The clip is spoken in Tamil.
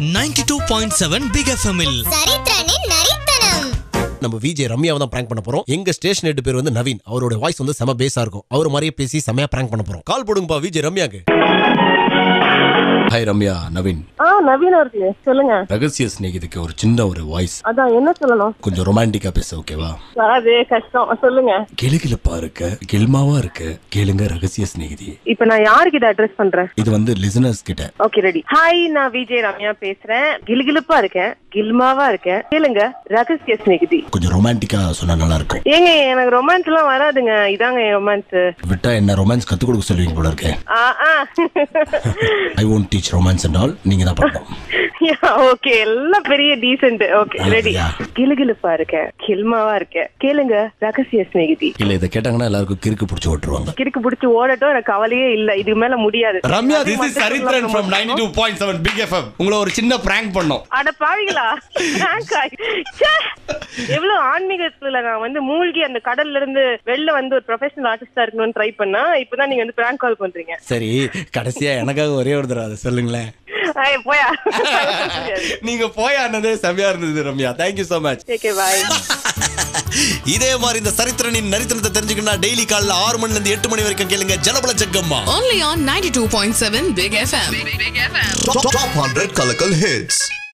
92.7 Big FM இல் சரித்ரனின் நரித்தனம். நம்ம VJ ரம்யாவை தான் பிராங்க் பண்ண போறோம். எங்க ஸ்டேஷன் ஹெட் பேர் வந்து நவீன். அவரோட வாய்ஸ் வந்து செம பேஸா இருக்கும். அவர் மாதிரியே பேசி செமையா பிராங்க் பண்ண போறோம். கால் போடுங்கப்பா VJ ரம்யாக்கு. ஹாய் ரம்யா, நவீன். நவீன் அவர்களே சொல்லுங்க. ரகசிய ஸ்நேகிதிக்கு ஒரு சின்ன ஒரு வாய்ஸ். அதான் என்ன சொல்லணும்? கொஞ்சம் ரொமான்டிக்கா பேச ஓகேவா? அது கஷ்டம். சொல்லுங்க. கிளகிளப்பா இருக்க, கில்மாவா இருக்க, கேளுங்க ரகசிய ஸ்நேகிதி. இப்போ நான் யார்கிட்ட அட்ரஸ் பண்றேன்? இது வந்து லிசனர்ஸ் கிட்ட. Okay ready. ஹாய், நான் விஜய் ரம்யா பேசுறேன். கிளகிளப்பா இருக்கேன், கில்மாவா இருக்கேன், கேளுங்க ரகசிய ஸ்நேகிதி. கொஞ்சம் ரொமான்டிக்கா சொன்னா நல்லா இருக்கும். ஏங்க எனக்கு ரொமான்ஸ் எல்லாம் வராதுங்க. இதாங்க ரொமான்ஸ். விட்டா என்ன ரொமான்ஸ் கத்து கொடுக்க சொல்லுவீங்க போல இருக்கே. I won't teach romance and all. நீங்க தான் பண்ணணும். ஓகே, எல்லாம் பெரிய டீசன்ட். Okay ready. கிளகிளப்பா இருக்க, கில்மாவா இருக்க, கேளுங்க ரகசிய ஸ்நேகிதி. இல்ல இத கேட்டாங்கன்னா எல்லாருக்கும் கிறுக்கு பிடிச்சு ஓடுவாங்க. கிறுக்கு பிடிச்சு ஓடட்டும், எனக்கு கவலையே இல்ல. இதுக்கு மேல முடியாது. Ramya, this is Sarithiranin from 92.7 Big FM. உங்கள ஒரு சின்ன பிராங்க் பண்ணோம். அட பாவிகளா, பிராங்க் ஆயி எவ்ளோ ஆன்மீகத்துல நான் வந்து மூழ்கி அந்த கடல்ல இருந்து வெளில வந்து ஒரு ப்ரொபஷனல் ஆர்டிஸ்டா இருக்கணும்னு ட்ரை பண்ணா இப்பதான் நீங்க வந்து பிராங்க் கால் பண்றீங்க. சரி, கடைசியா எனக்காக ஒரே ஒரு தடவை சொல்லுங்களேன். நீங்க போயானதே செமையா இருந்தது ரம்யா. Thank you so much. இதே மாதிரி இந்த சரித்திரனின் நரித்தனத்தை தெரிஞ்சுக்கணும். டெய்லி காலைல 6 மணிலிருந்து 8 மணி வரைக்கும் கேளுங்க. ஜலபல Jakkamma only on 92.7 Big FM. Top 100 Kalakal Hits.